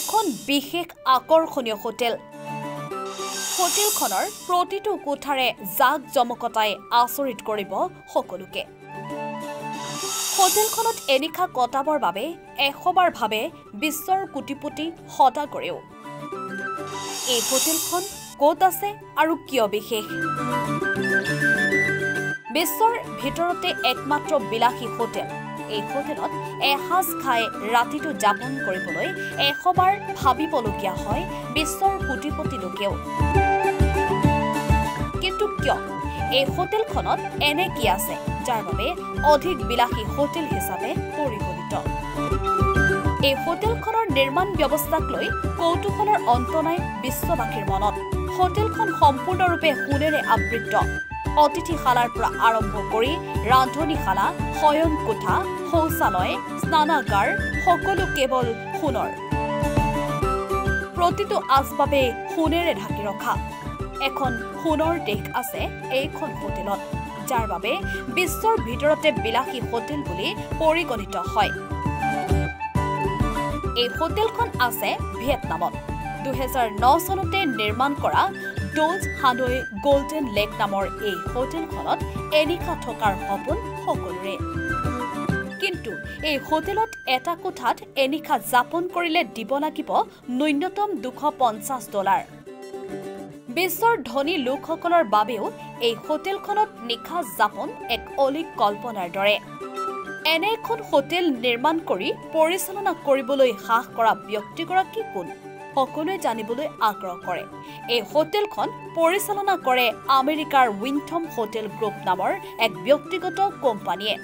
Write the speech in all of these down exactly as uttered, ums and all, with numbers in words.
এখন বিশেষ আকৰ্ষণীয় হোটেল হোটেলখনৰ প্ৰতিটো কোঠাৰে জাক জমকতাই আচৰিত কৰিব সকলোকে হোটেলখনত এনিখা কটাবৰ বাবে এশবাৰ ভাবে বিশ্বৰ কোটিপতি হতা কৰেও এই হোটেলখন ক'ত আছে আৰু কিয় বিশেষ বিশ্বৰ ভিতৰতে একমাত্ৰ বিলাসী হোটেল এই হোটেলত এহাজ খাই ৰাতিটো যাপন কৰিবলৈ এশবাৰ ভাবিবলগীয়া হয় বিশ্বৰ কোটিপতি লোকেও কিন্তু কিয় এই হোটেলখনত এনে কি আছে যাৰ বাবে অধিক বিলাসী হোটেল হিচাপে পৰিগণিত এই হোটেলখনৰ নিৰ্মাণ ব্যৱস্থাক লৈ কৌতুহলৰ অন্ত নাই বিশ্ববাসীৰ মনত হোটেলখন সম্পূৰ্ণৰূপে সোণেৰে আবৃত অতিথিশালাৰ পৰা আৰম্ভ কৰি ৰান্ধনীশালা শয়ন কোঠা শৌচালয় স্নানাগাৰ সকলো কেৱল সোণৰ প্ৰতিটো আচবাবে সোণেৰে ঢাকি ৰখা এখন সোণৰ দেশ আছে এইখন হোটেলত যাৰ বাবে বিশ্বৰ ভিতৰতে বিলাসী হোটেল বুলি পৰিগণিত হয় এই হোটেলখন আছে ভিয়েটনামত দুই হাজাৰ ন চনতে নিৰ্মাণ কৰা ড'জ হানৈ গোল্ডেন লেক নামৰ এই হোটেলখনত এনিশা থকাৰ সপোন সকলোৰে কিন্তু এই হোটেলত এটা কোঠাত এনিশা যাপন কৰিলে দিব লাগিব ন্যূনতম দুশ পঞ্চাছ ডলাৰ বিশ্বৰ ধনী লোকসকলৰ বাবেও এই হোটেলখনত নিশা যাপন এক অলিক কল্পনাৰ দৰে এনে এখন হোটেল নিৰ্মাণ কৰি পৰিচালনা কৰিবলৈ সাহ কৰা ব্যক্তিগৰাকী কোন সকলোৱে জানিবলৈ আগ্ৰহ কৰে এই হোটেলখন পৰিচালনা কৰে আমেৰিকাৰ উইনথম হোটেল গ্ৰুপ নামৰ এক ব্যক্তিগত কোম্পানীয়ে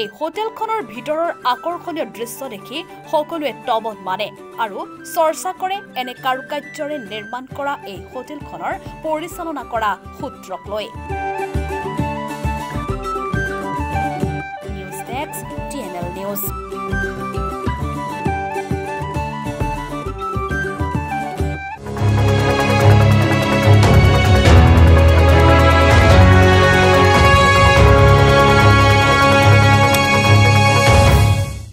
এই হোটেলখনৰ ভিতৰৰ আকৰ্ষণীয় দৃশ্য দেখি সকলোৱে তবত মানে আৰু চৰ্চা কৰে এনে কাৰুকাৰ্যৰে নিৰ্মাণ কৰা এই হোটেলখনৰ পৰিচালনা কৰা সূত্ৰক লৈ news desk T N L news